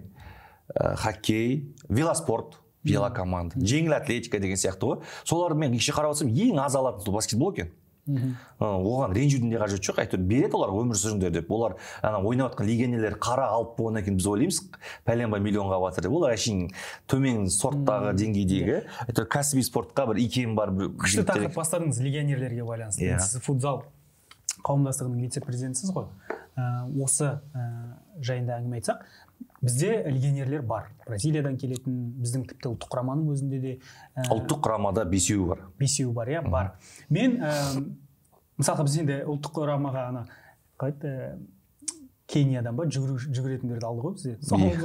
Хоккей, велоспорт, велокоманда, жеңіл атлетика деген сияқты ғой. Солар мен кеше қарап отырсам, ең аз алатын сол баскетбол екен. Оған ренжудің де қажет жоқ, әйтеуір береді олар өмір сүріңдер деп. Олар ойнап жатқан легионерлер қара алып болғаннан кейін біз ойлаймыз, пәленбай миллионға батыр деп. Олар әшейін төмен сорттағы деңгейдегі, әйтеуір кәсіби спортқа бір икемі бар. Күшті тақырып бастадыңыз легионерлерге байланысты. Сіз футзал қауымдастығының вице-президентісіз ғой. Осы жайында әңгіме айтсақ, бізде легионерлер бар. Бразилиядан келетін, біздің тіпті ұлттық құраманың өзінде де ұлттық құрамада бесеуі бар. Бесеуі бар, иә, бар. Мен мысалы біз енді ұлттық құрамаға ана қайта Кениядан ба жүгіретіндерді алды ғой бізде.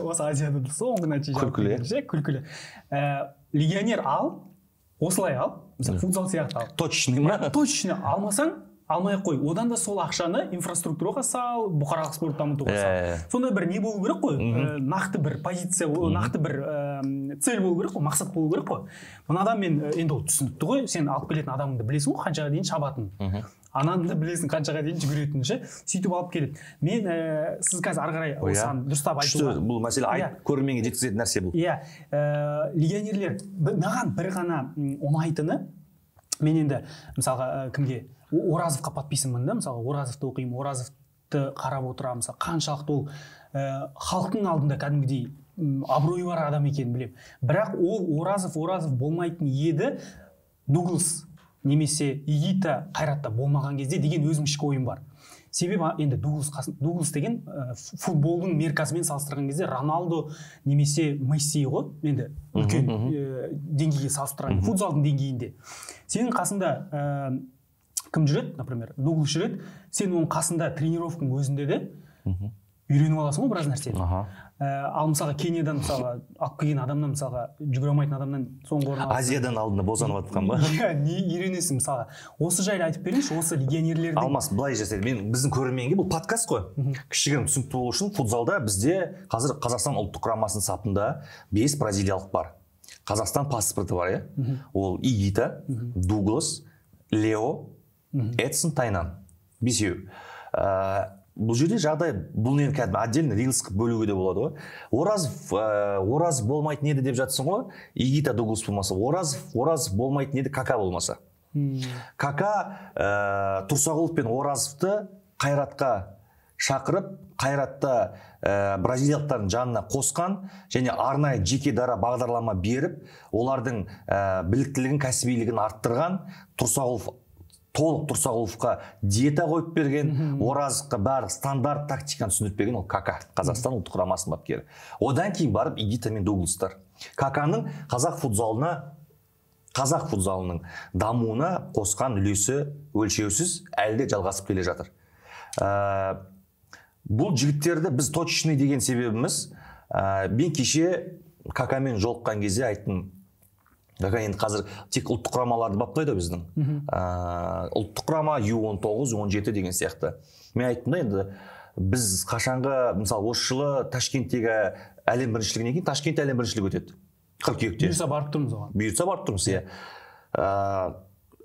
Осы Азиядан соңғы нәтиже күлкілі. Легионер ал, осылай ал, мысалы футзал сияқты ал. Точно ма? Точно алмасаң, алмай қой. Одан да сол ақшаны инфраструктураға сал, бұқаралық спорт дамытуға сал. Сондай бір не болу керек қой? Нақты бір позиция, нақты бір цель болу керек қой, мақсат болу керек қой. Мынадан мен енді ол түсінікті ғой, сен алып келетін адамыңды білесің ғой, қаншаға дейін шабатын. Ананды білесің, қаншаға дейін жүгіретінші, сөйтіп алып келеді. Мен сіз қазір ары қарай осыған дұрыстап айтуға. Бұл мәселе көрерменге жеткізетін нәрсе бұл. Иә, легионерлер маған бір ғана ұнайтыны, мен енді мысалға кімге Оразовқа подписымын да, мысалы Оразовты оқимын, Оразовты қарап отырамын, мысалы қаншалықты ол халықтың алдында кәдімгідей абыройы бар адам екенін білемін. Бірақ ол Оразов болмайтын еді, Дуглас немесе Игита қайратта болмаған кезде деген өзім ішкі ойым бар. Себебі енді Дуглас деген футболдың меркасымен салыстырған кезде Роналдо немесе Месси ғой, енді үлкен деңгейге салыстырған, футзалдың деңгейінде. Сенің қасында кім жүреді, например, Дуглас жүреді, сен оның қасында тренировканың өзінде де үйреніп аласың ғой біраз нәрсені. Ал мысалға Кениядан мысалға алып келген адамнан мысалға жүгіре алмайтын адамнан соңғы орын аласың. Азиядан алдында бозанып жатқан ба? Иә, не үйренесің мысалға. Осы жайлы айтып беріңізші, осы легионерлердің. Алмас, былай жасайды. Мен біздің көрерменге бұл подкаст қой. Кішігірім түсінікті болу үшін футзалда бізде қазір Қазақстан ұлттық құрамасының сапында 5 бразилиялық бар. Қазақстан паспорты бар, иә? Ол Игита, Дуглас, Лео, Эдсон, Тайнан. Бесеу. Бұл жерде жағдай, бұл нені кәдімі отдельно рилсқа бөлуге де болады ғой. Оразов болмайтын еді деп жатсың ғой, Игита Дуглас болмаса. Оразов болмайтын еді Кака болмаса. Кака Тұрсағұлов пен Оразовты қайратқа шақырып, қайратта бразилиялықтардың жанына қосқан, және арнайы жеке дара бағдарлама беріп, олардың біліктілігін, кәсібилігін арттырған Тұрсағұлов толық Тұрсағұловқа диета қойып берген, Оразовқа бәрі стандарт тактиканы түсіндіріп берген ол Кака, Қазақстан ұлттық құрамасының бапкері. Одан кейін барып Игита мен Дугластар. Каканың қазақ футзалының дамуына қосқан үлесі өлшеусіз әлі де жалғасып келе жатыр. Бұл жігіттерді біз точный деген себебіміз, мен кеше Какамен жолыққан кезде айттым, енді қазір тек ұлттық құрамаларды баптайды біздің. Ұлттық құрама U19, 17 деген сияқты. Мен айттым да, енді біз қашанғы, мысалы, осы жылы Ташкенттегі әлем біріншілігінен кейін Ташкентте әлем біріншілігі өтеді. Қыркүйекте. Бұйырса барып тұрмыз оған. Бұйырса барып тұрмыз, иә.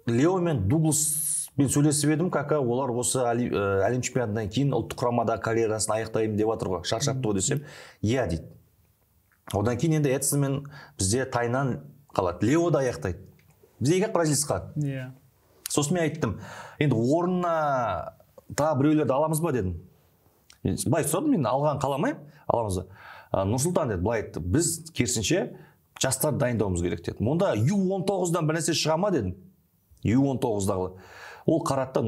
Лео мен Дугласпен сөйлесіп едім, Кака олар осы әлем чемпионатынан кейін ұлттық құрамадағы карьерасын аяқтаймын деп жатыр ғой, шаршапты ғой десем, иә дейді. Одан кейін енді Эдсонмен бізде Тайнан қалады, Лео да аяқтайды. Бізде екі бразилиялық қалады. Сосын мен айттым, енді орнына та біреулерді аламыз ба дедім. Былай сұрадым, мен алған қаламаймын, аламыз ба. Нұрсұлтан деді, былай айтты, біз керісінше жастар дайындауымыз керек деді. Мұнда U19-дан бірнәрсе шыға ма дедім. U19-дағылы. Ол қаратта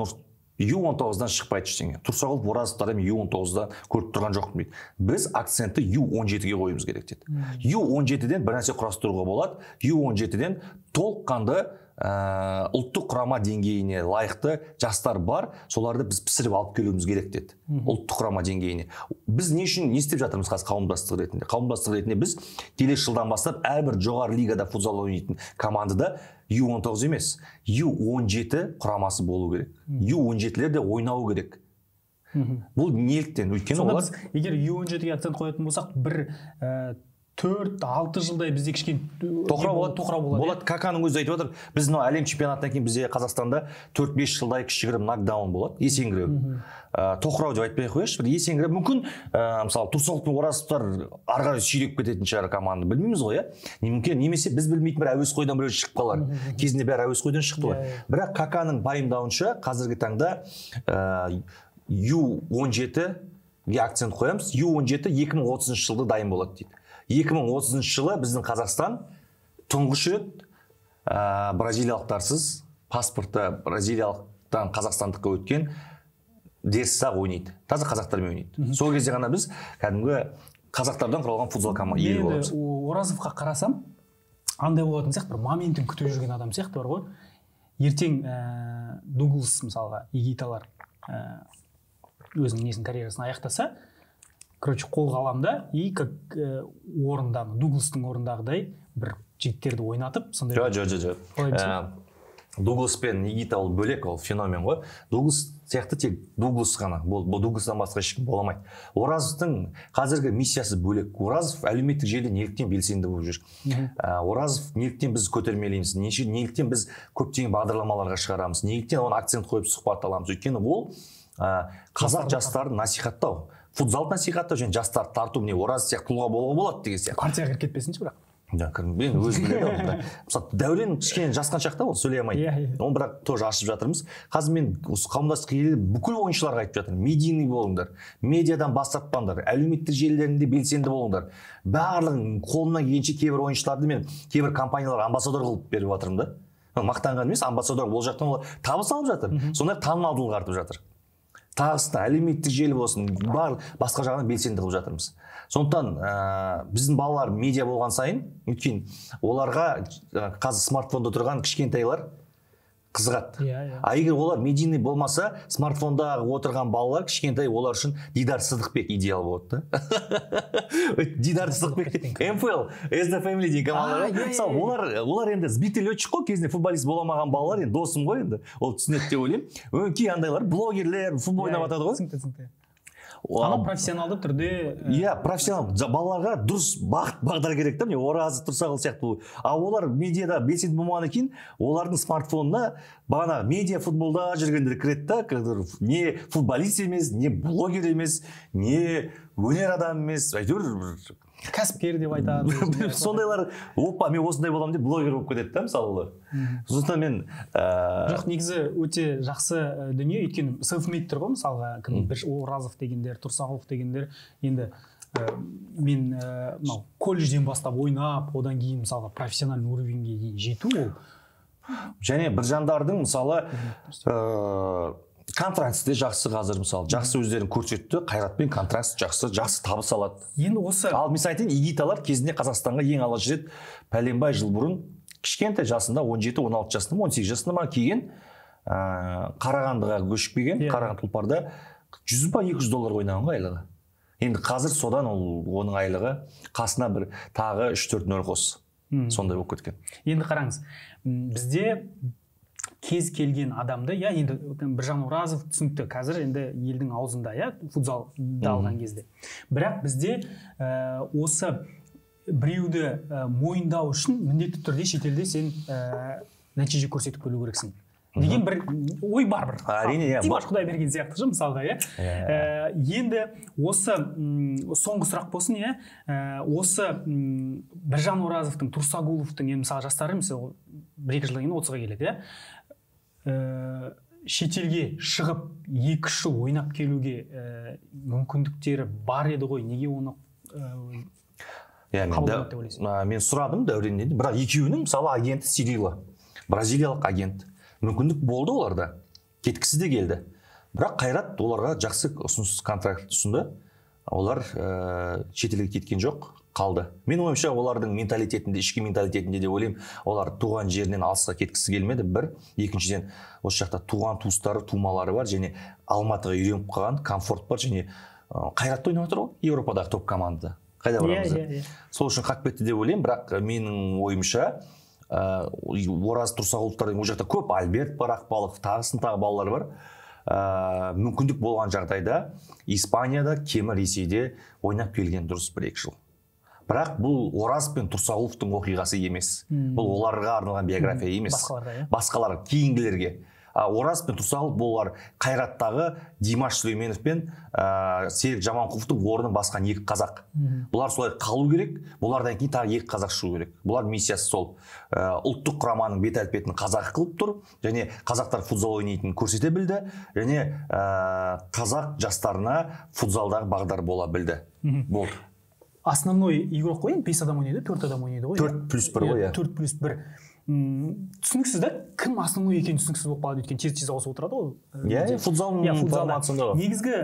U19-дан шықпайды ештеңе. Тұрсағұлов, Оразовтар U19-дан көріп тұрған жоқпын дейді. Біз акцентті U17-ге қойымыз керек деді. U17-ден бір нәрсе құрастыруға болады. U17-ден толыққанды ұлттық құрама деңгейіне лайықты жастар бар, соларды біз пісіріп алып келуіміз керек деді. Ұлттық құрама деңгейіне. Біз не үшін не істеп жатырмыз қазір қауымдастық ретінде? Қауымдастық ретінде біз келесі жылдан бастап әрбір жоғары лигада футзал ойнайтын командада U19 емес, U17 құрамасы болу керек. U17-лер де ойнау керек. Бұл неліктен? Сонда біз, егер U17-ге акцент қоятын болсақ, бір 4-6 жылдай бізде кішкен тоқырау болады. Каканың өзі айтып отыр, біз әлем чемпионатынан кейін бізде Қазақстанда 4-5 жылдай кішігірім нокдаун болады, есеңгіріп. Тоқырау деп айтпай қояш, бір есеңгіріп. Мүмкін, мысалы, Тұрсағұлов пен Оразовтар арғары сүйреп кететін шығар команды білмейміз ғой, немесе біз білмейтін бір әуесқойдан біреу шығып қалар. Кезінде бәрі әуесқойдан шықты ғой. Бірақ Каканың пайымдауынша қазіргі таңда U17-ге акцент қоямыз. U17 2030 жылда дайын болады дейді. 2030 жылы біздің Қазақстан тұңғыш рет бразилиялықтарсыз паспорты бразилиялықтан Қазақстандыққа өткен дерсіз ойнайды. Таза қазақтармен ойнайды. Сол кезде ғана біз кәдімгі қазақтардан құралған футзал команда ел болады. Оразовқа қарасам, андай болатын сияқты, бір моментін күтіп жүрген адам сияқты бар ғой. Ертең Дуглас мысалға, Игиталар өзінің несін карьерасын аяқтаса, короче, қолға алам да, и как орындағы, Дугластың орындағыдай бір жігіттерді ойнатып, сондай. Жоқ. Дуглас пен Игита ол бөлек, ол феномен ғой. Дуглас сияқты тек Дуглас ғана, Дугластан басқа ешкім боламайды. Оразовтың қазіргі миссиясы бөлек. Оразов әлеуметтік желіде неліктен белсенді болып жүр. Оразов неліктен біз көтермелейміз, неліктен біз көптеген бағдарламаларға шығарамыз, неліктен оған акцент қойып сұхбат аламыз. Өйткені ол қазақ жастарын насихаттау, футзалды насихаттау және жастарды тарту, міне Оразов сияқты тұлға болуға болады деген сияқты. Партияға кіріп кетпесінші бірақ. Мен өз білемін. Дәурен кішкене жасқан шақта ол сөйлей алмайды. Оны бірақ тоже ашып жатырмыз. Қазір мен осы қауымдастық елі бүкіл ойыншыларға айтып жатырмын. Медийный болыңдар, медиадан бас тартпаңдар, әлеуметтік желілерінде белсенді болыңдар. Барлығын қолымнан келгенше кейбір ойыншыларды мен кейбір компанияларға амбассадор қылып беріп жатырмын да. Мақтанған емес, амбассадор ол жақтан олар табыс алып жатыр. Сонда танымалдылық артып жатыр. Тағысты әлеуметтік желі болсын, басқа жағынан белсенді қылып жатырмыз. Сондықтан біздің балалар медиа болған сайын, өткен оларға қазір смартфонда тұрған кішкентайлар қызығады. А егер олар медийный болмаса, смартфонда отырған балалар кішкентай олар үшін Дидар Сыдықпек идеал болды. Дидар Сыдықпек, МФЛ, SD Family деген командалар. Олар енді сбитый летчик қой, кезінде футболист боламаған балалар, енді досым ғой енді, ол түсінеді деп ойлаймын. Өңкей андайлар, блогерлер, футбол ойнап жатады ғой. Ана профессионалды түрде... Иә, профессионал. Балаларға дұрыс бағдар керек та, Оразы Тұрсағұлов сияқты бұл. А олар медиада белсенді болмағаны кейін, олардың смартфонына бағана медиа футболда жүргендер кіреді та, не футболист емес, не блогер емес, не өнер адам емес, әйтеуір кәсіпкер деп айтады. Сондайлар, опа, мен осындай боламын деп блогер болып кетеді та, мысалы. Сондықтан мен... Жоқ, негізі өте жақсы дүние, өйткені self-made тұр ғой, мысалға, Оразов дегендер, Тұрсағұлов дегендер, енді мен колледжден бастап ойнап, одан кейін, мысалға, профессиональный уровеньге дейін жету ол. Және бір жандардың, мысалы, контрактісте жақсы қазір мысалы, жақсы өздерін көрсетті, қайратпен контракт жақсы табыс алады. Ал мен айтайын, Игиталар кезінде Қазақстанға ең алғаш рет пәленбай жыл бұрын кішкентай жасында 17-16 жасында, 18 жасында ма келген Қарағандыға көшіп келген, Қарағанды тұлпарда $100-200 ойнаған айлығы. Енді қазір содан оның айлығы қасына бір тағы 3-4 қос. Сондай болып кеткен. Енді қараңыз, бізде кез келген адамды, енді бір жан Оразов түсінікті, қазір енді елдің аузында, футзалда алған кезде. Бірақ бізде осы біреуді мойындау үшін міндетті түрде шетелде сен нәтиже көрсетіп көлу керексің. Деген бір ой бар бір. Димаш Құдайберген сияқты мысалға. Енді осы соңғы сұрақ болсын, осы бір жан Оразовтың, Тұрсағұловтың, мысалы жастары, мысалы бір-екі жылдан кейін 30-ға келеді. Шетелге шығып 2-3 жыл ойнап келуге мүмкіндіктері бар еді ғой, неге оны қабылдамады деп ойлайсың? Мен сұрадым Дәуреннен, бірақ екеуінің мысалы агенті Сирила, бразилиялық агент. Мүмкіндік болды оларда, кеткісі де келді. Бірақ Қайрат оларға жақсы ұсыныс контракт ұсынды, олар шетелге кеткен жоқ, қалды. Мен ойымша олардың менталитетінде, ішкі менталитетінде де ойлаймын, олар туған жерінен алысқа кеткісі келмеді. Бір, екіншіден, осы жақта туған туыстары, тумалары бар, және Алматыға үйреніп қалған комфорт бар, және Қайратты ойнап отыр ғой, Еуропадағы топ командада. Қайда барамыз? Сол үшін қақ бетті деп ойлаймын, бірақ менің ойымша Оразов Тұрсағұловтардың ол жақта көп Альберт бар, Ақбалық, тағысын тағы балалар бар. Мүмкіндік болған жағдайда Испанияда, кемі Ресейде ойнап келген дұрыс бір-екі жыл. Бірақ бұл Оразов пен Тұрсағұловтың оқиғасы емес. Бұл оларға арналған биография емес. Басқалар, кейінгілерге. Оразов пен Тұрсағұлов болар Қайраттағы Димаш Сүлейменов пен Серік Жаманқұловтың орнын басқан екі қазақ. Бұлар солай қалу керек, бұлардан кейін тағы екі қазақ шығу керек. Бұлар миссиясы сол. Ұлттық құраманың бет әлпетін қазақ қылып тұр, және қазақтар футзал ойнайтынын көрсете білді, және қазақ жастарына футзалдағы бағдар бола білді. Основной игрок ойын 5 адам ойнайды, 4 адам ойнайды ғой. 4+1 түсініксіз да, кім асының екен түсініксіз болып қалады, өткен тез-тез ауысып отырады ол. Футзалының форматысында. Негізгі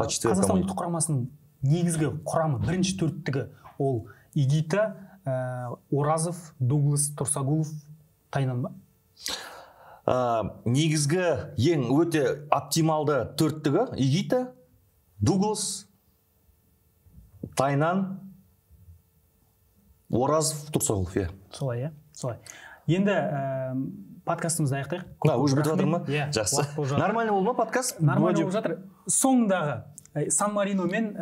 Қазақстан ұлттық құрамасының негізгі құрамы, бірінші төрттігі ол Игита, Оразов, Дуглас, Тұрсағұлов, Тайнан ба? Негізгі ең өте оптималды төрттігі Игита, Дуглас, Тайнан, Оразов, Тұрсағұлов, е. Солай, е? Солай. Енді подкастымызды аяқтайық. Да, өз бітіп жатыр ма? Жақсы. Нормально болды ма подкаст? Нормально болып жатыр. Соңындағы Сан-Марино мен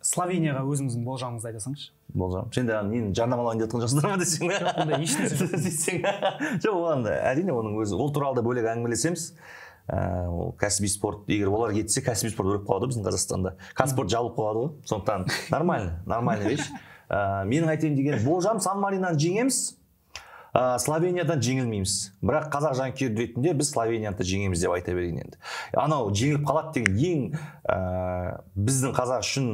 Словенияға өзіңіздің болжамыңызды айтасаңыз. Болжам. Сен де нені жарнамалайын деп жатқан жасыдар ма десең? Жоқ, онда ештеңе жоқ. Жоқ, әрине оның өзі. Ол туралы да бөлек әңгімелесеміз. Кәсіби спорт, егер олар кетсе, кәсіби спорт өліп қалады біздің Қазақстанда. Қазспорт жабылып қалады ғой. Сондықтан нормально вещь. Менің айтайын деген болжам, Сан-Маринаны жеңеміз. Словениядан жеңілмейміз. Бірақ қазақ жанкүйер ретінде біз Словенияны жеңеміз деп айта берген енді. Анау жеңіліп қалады деген ең біздің қазақ үшін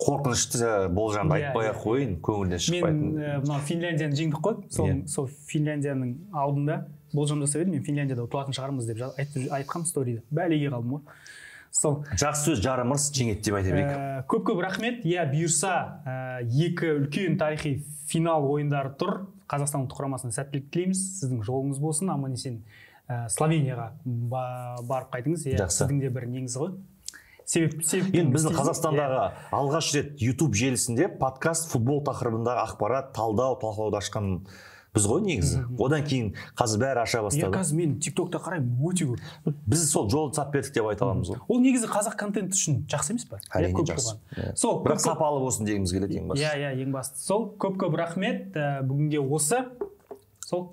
қорқынышты болжамды айтпай қойын, көңілден шықпайтын. Мен мына Финляндияны жеңдік қой. Сол Финляндияның алдында болжам жасап едім, мен Финляндияда ұтылатын шығармыз деп айтқам сторийді. Бәлеге қалдым ғой. Жақсы сөз жарымыз жеңеді деп айта берейік. Көп-көп рахмет. Бұйырса екі үлкен тарихи финал ойындары тұр. Қазақстанның құрамасына сәттілік тілейміз. Сіздің жолыңыз болсын. Аман есен Словенияға барып қайтыңыз. Сіздің де бір неңіз ғой. Енді біздің Қазақстандағы алғаш рет YouTube желісінде подкаст, футбол тақырыбындағы ақпарат, талдау, талқылауды ашқан біз ғой негізі. Одан кейін қазір бәрі аша бастады. Қазір мен TikTok-та қараймын, өте көп. Біз сол жолды сап бердік деп айта аламыз ғой. Ол негізі қазақ контент үшін жақсы емес пе? Әрине жақсы. Бірақ сапалы болсын дегіміз келеді ең басты. Иә, ең басты. Сол көп-көп рахмет. Бүгінге осы. Сол.